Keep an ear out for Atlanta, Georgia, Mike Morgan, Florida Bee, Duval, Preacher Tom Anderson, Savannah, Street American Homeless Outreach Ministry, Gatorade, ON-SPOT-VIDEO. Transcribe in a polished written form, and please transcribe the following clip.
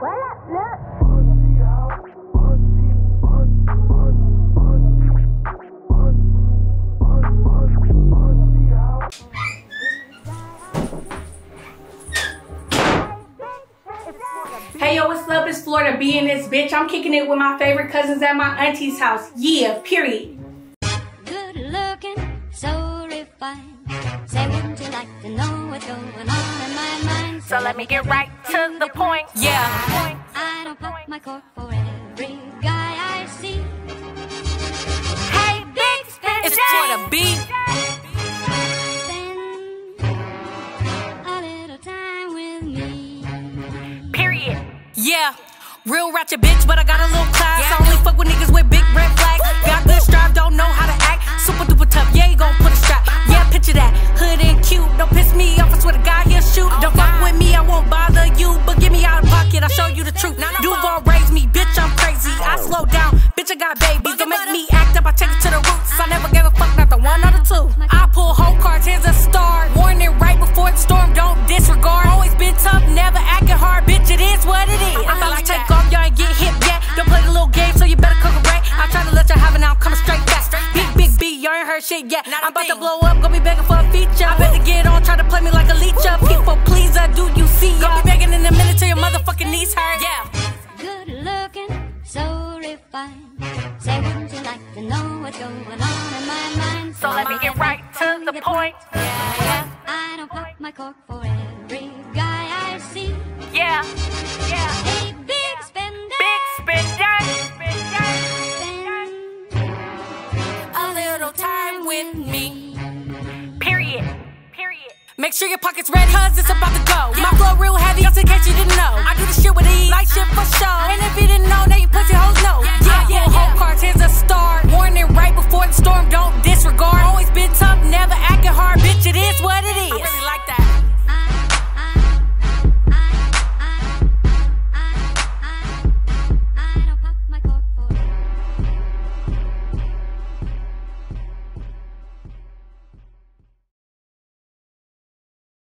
Hey yo, what's up? It's Florida Bee in this bitch. I'm kicking it with my favorite cousins at my auntie's house. Yeah, period. Good looking, so refined. Say, wouldn't you like to know what's going on in my mind? So let me get right to the point. Yeah. I don't put my court for every guy I see. Hey, big spin. It's Florida Bee. Yeah, real ratchet bitch, but I got a little class. I only fuck with niggas with big red flags. Got good strive, don't know how to act. Super duper tough, yeah, you gon' put a strap. Yeah, picture that, hood and cute. Don't piss me off, I swear to God, he'll shoot. Don't fuck with me, I won't bother you. But get me out of pocket, I'll show you the truth. Duval raised me, bitch, I'm crazy. I slow down, bitch, I got babies. Don't make me act up, I take it to the roots. I never gave a fuck, not the one or the two. I pull whole cards, here's a star. Warning right before the storm, don't disregard. Always been tough, never acting hard, bitch, it is what it is. Shit, yeah, I'm about to blow up, gonna be begging for a feature. I better get on, try to play me like a leech up. People pleaser, do you see ya? Gonna be begging in a minute till your motherfucking knees hurt. Yeah. Good looking, so refined. Say, wouldn't you like to know what's going on in my mind? So let me get right to the point. Yeah, yeah. I don't pop my cork for every guy I see. Yeah, yeah. Hey, big spender. Big spender. With me, period. Period. Make sure your pocket's ready, cause it's about to go. My flow real heavy, just in case you didn't know. I do